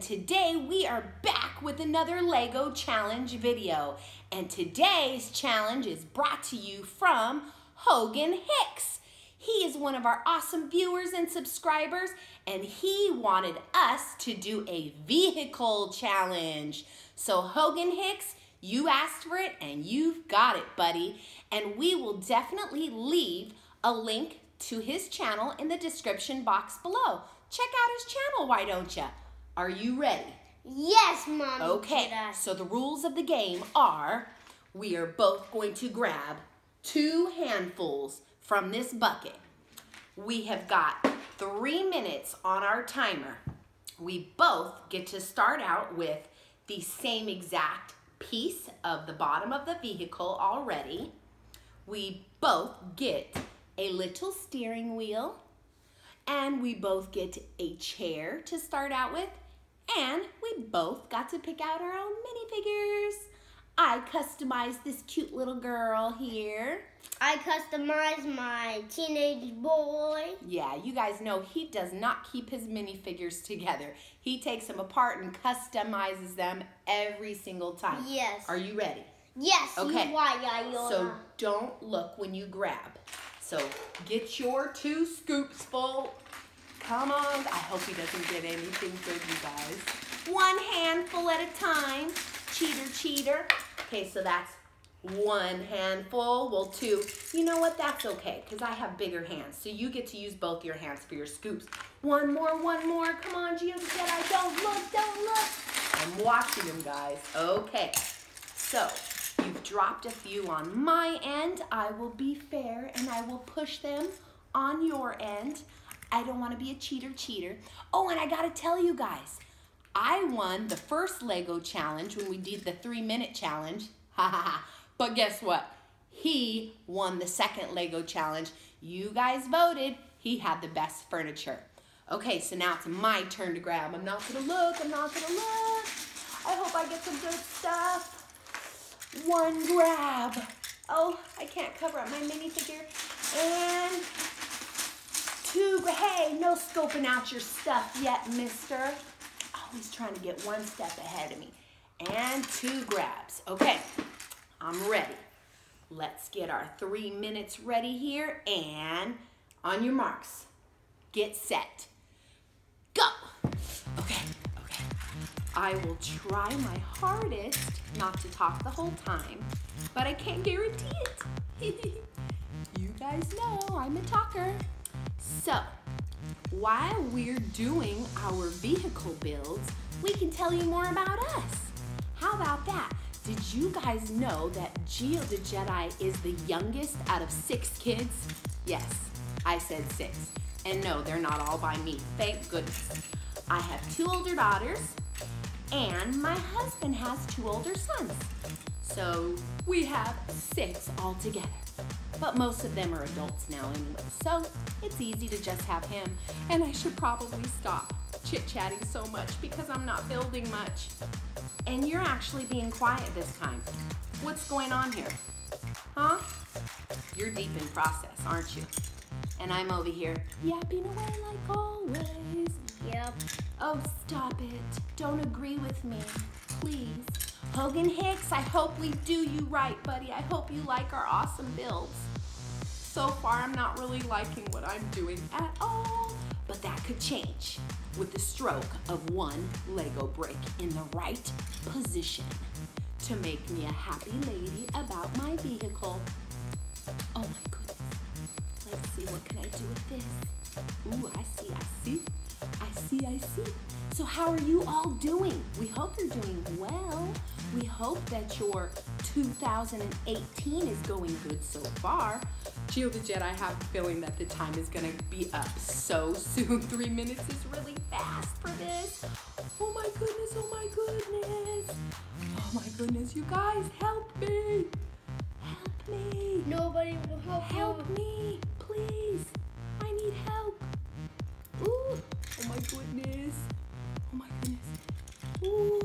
and today we are back with another Lego challenge video. And today's challenge is brought to you from Hogan Hicks. He is one of our awesome viewers and subscribers, and he wanted us to do a vehicle challenge. So Hogan Hicks, you asked for it and you've got it, buddy. And we will definitely leave a link to his channel in the description box below. Check out his channel, why don't you? Are you ready? Yes, Mommy. Okay, so the rules of the game are we are both going to grab two handfuls from this bucket. We have got 3 minutes on our timer. We both get to start out with the same exact piece of the bottom of the vehicle already. We both get a little steering wheel, and we both get a chair to start out with, and we both got to pick out our own minifigures. I customized this cute little girl here. I customized my teenage boy. Yeah, you guys know he does not keep his minifigures together. He takes them apart and customizes them every single time. Yes. Are you ready? Yes. Okay. So don't look when you grab. So get your two scoops full. Come on. I hope he doesn't get anything good, you guys. One handful at a time. Cheater, cheater. Okay, so that's one handful. Well, two. You know what? That's okay, because I have bigger hands. So you get to use both your hands for your scoops. One more, one more. Come on, Gio the Jedi. Don't look, don't look. I'm watching them, guys. Okay. So you've dropped a few on my end. I will be fair and I will push them on your end. I don't want to be a cheater. Oh, and I got to tell you guys, I won the first Lego challenge when we did the 3-minute challenge. But guess what? He won the second Lego challenge. You guys voted. He had the best furniture. Okay, so now it's my turn to grab. I'm not going to look. I'm not going to look. I hope I get some good stuff. One grab. Oh, I can't cover up my minifigure. And two. Hey, no scoping out your stuff yet, mister. Always trying to get one step ahead of me. And two grabs. Okay, I'm ready. Let's get our 3 minutes ready here. And on your marks, get set, go. Okay. I will try my hardest not to talk the whole time, but I can't guarantee it. You guys know I'm a talker. So, while we're doing our vehicle builds, we can tell you more about us. How about that? Did you guys know that Gio the Jedi is the youngest out of 6 kids? Yes, I said 6. And no, they're not all by me, thank goodness. I have 2 older daughters, and my husband has 2 older sons. So we have 6 altogether. But most of them are adults now anyway, so it's easy to just have him. And I should probably stop chit-chatting so much because I'm not building much. And you're actually being quiet this time. What's going on here? Huh? You're deep in process, aren't you? And I'm over here yapping away like always. Yep. Oh, stop it. Don't agree with me, please. Hogan Hicks, I hope we do you right, buddy. I hope you like our awesome builds. So far, I'm not really liking what I'm doing at all, but that could change with the stroke of one Lego brick in the right position to make me a happy lady about my vehicle. Oh my goodness. Let's see, what can I do with this? Ooh, I see. So how are you all doing? We hope you're doing well. We hope that your 2018 is going good so far. Gio the Jedi, I have a feeling that the time is gonna be up so soon. 3 minutes is really fast for this. Oh my goodness, oh my goodness. Oh my goodness, you guys, help me. Help me. Nobody will help you. Help me, please. I need help. Ooh, oh my goodness. Oh my goodness. Ooh,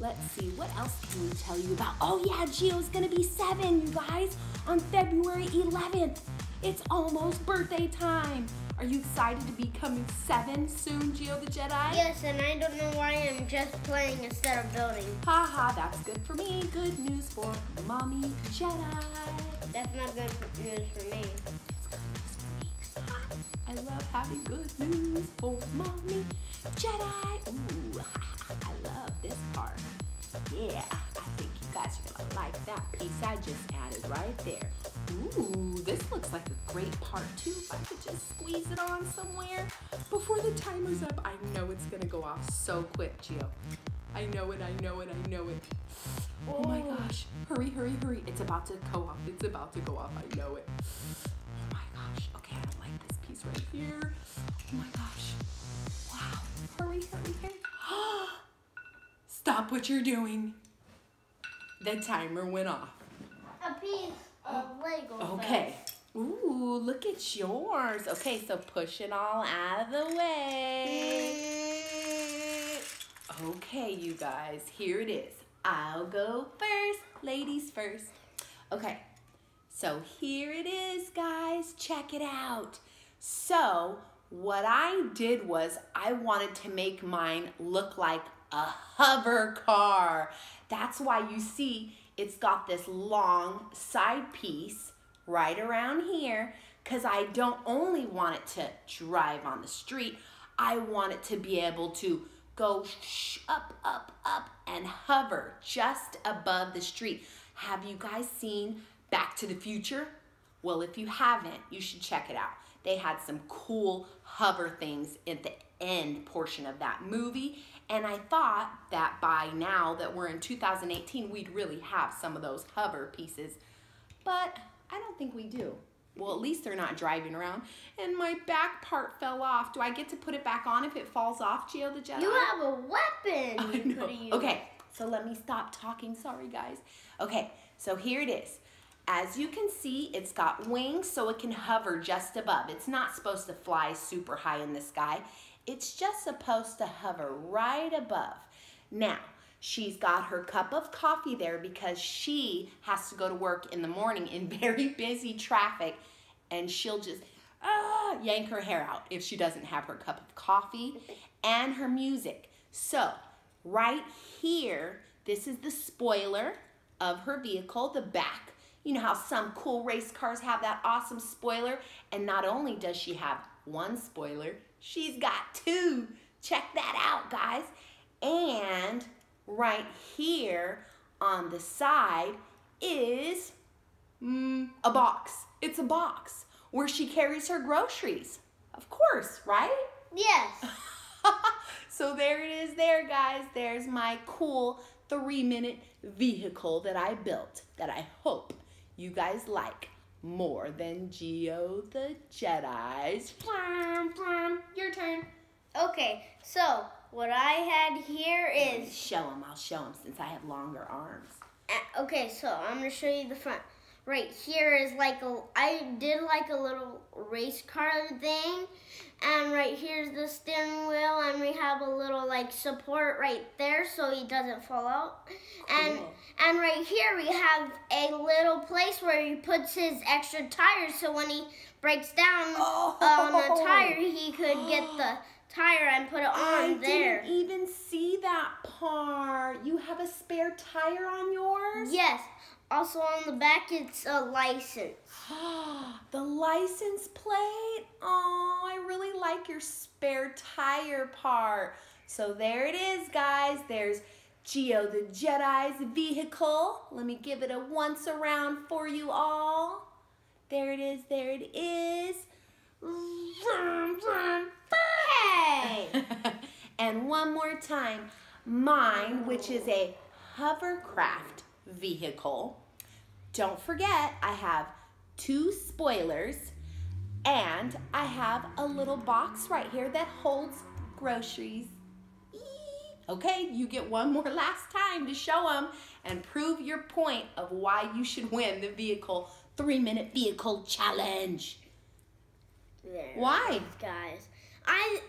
let's see, what else can we tell you about? Oh yeah, Gio's gonna be 7, you guys, on February 11th. It's almost birthday time. Are you excited to be coming 7 soon, Gio the Jedi? Yes, and I don't know why I'm just playing instead of building. Haha, that's good for me. Good news for Mommy Jedi. That's not good news for me. I love having good news for Mommy Jedi. Ooh, I love this part. Yeah, I think you guys are gonna like that piece I just added right there. Ooh, this looks like a great part too. If I could just squeeze it on somewhere before the timer's up. I know it's gonna go off so quick, Gio. I know it, I know it, I know it. Oh my gosh, hurry, hurry, hurry. It's about to go off, it's about to go off, I know it. Oh my gosh, okay, I don't like this piece right here. Oh my gosh, wow, hurry, hurry, hurry. Stop what you're doing. The timer went off. A piece of Lego. Okay. Ooh, look at yours. Okay, so push it all out of the way. Okay, you guys, here it is. I'll go first, ladies first. Okay, so here it is, guys. Check it out. So what I did was I wanted to make mine look like a hover car. That's why you see it's got this long side piece right around here, because I don't only want it to drive on the street, I want it to be able to go up, up, up and hover just above the street. Have you guys seen Back to the Future? Well, if you haven't, you should check it out. They had some cool hover things at the end portion of that movie, and I thought that by now that we're in 2018, we'd really have some of those hover pieces, but I don't think we do. Well, at least they're not driving around. And my back part fell off. Do I get to put it back on if it falls off, Gio the Jedi? You have a weapon. I know. Okay, so let me stop talking. Sorry, guys. Okay, so here it is. As you can see, it's got wings so it can hover just above. It's not supposed to fly super high in the sky. It's just supposed to hover right above. Now, she's got her cup of coffee there because she has to go to work in the morning in very busy traffic, and she'll just yank her hair out if she doesn't have her cup of coffee and her music. So, right here, this is the spoiler of her vehicle, the back. You know how some cool race cars have that awesome spoiler? And not only does she have one spoiler, she's got two. Check that out, guys. And right here on the side is a box. It's a box where she carries her groceries. Of course, right? Yes. So there it is there, guys. There's my cool 3-minute vehicle that I built that I hope you guys like more than Gio the Jedi's. Your turn. Okay, so what I had here is... Show them. I'll show them since I have longer arms. Okay, so I'm going to show you the front. Right here is like a... I did like a little race car thing. And right here's the steering wheel. And we have a little like support right there so he doesn't fall out. Cool. And right here we have a little place where he puts his extra tires. So when he breaks down on the tire, he could get the tire and put it on there. I didn't even see that part. You have a spare tire on yours? Yes. Also on the back, it's a license. The license plate? Oh, I really like your spare tire part. So there it is, guys. There's Gio the Jedi's vehicle. Let me give it a once around for you all. There it is, there it is. Vroom, vroom, hey! And one more time. Mine, which is a hovercraft vehicle. Don't forget, I have two spoilers and I have a little box right here that holds groceries. Eee! Okay, you get one more last time to show them and prove your point of why you should win the vehicle 3-minute vehicle challenge. There, why? Guys, I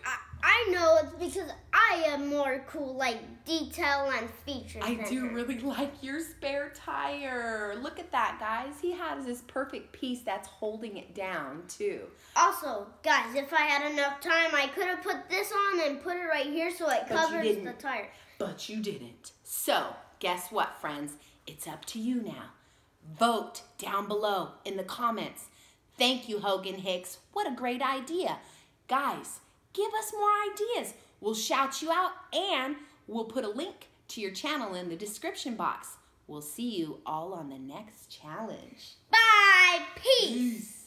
I know it's because I am more cool, like detail and features. I do really like your spare tire. Look at that, guys. He has this perfect piece that's holding it down, too. Also, guys, if I had enough time, I could have put this on and put it right here so it covers the tire. But you didn't. So, guess what, friends? It's up to you now. Vote down below in the comments. Thank you, Hogan Hicks. What a great idea. Guys, give us more ideas. We'll shout you out and we'll put a link to your channel in the description box. We'll see you all on the next challenge. Bye. Peace.